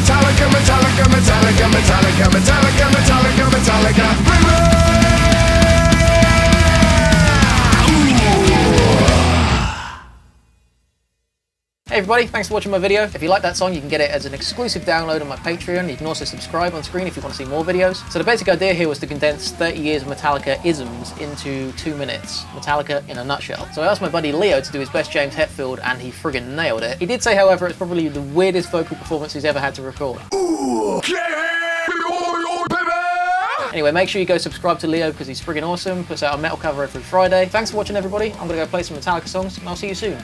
Metallica, Metallica, Metallica, Metallica, Metallica, Metallica, Metallica, Metallica. Hey everybody, thanks for watching my video. If you like that song, you can get it as an exclusive download on my Patreon. You can also subscribe on screen if you want to see more videos. So the basic idea here was to condense 30 years of Metallica-isms into 2 minutes. Metallica in a nutshell. So I asked my buddy Leo to do his best James Hetfield and he friggin' nailed it. He did say, however, it's probably the weirdest vocal performance he's ever had to record. Ooh, anyway, make sure you go subscribe to Leo because he's friggin' awesome. Puts out a metal cover every Friday. Thanks for watching everybody. I'm gonna go play some Metallica songs and I'll see you soon.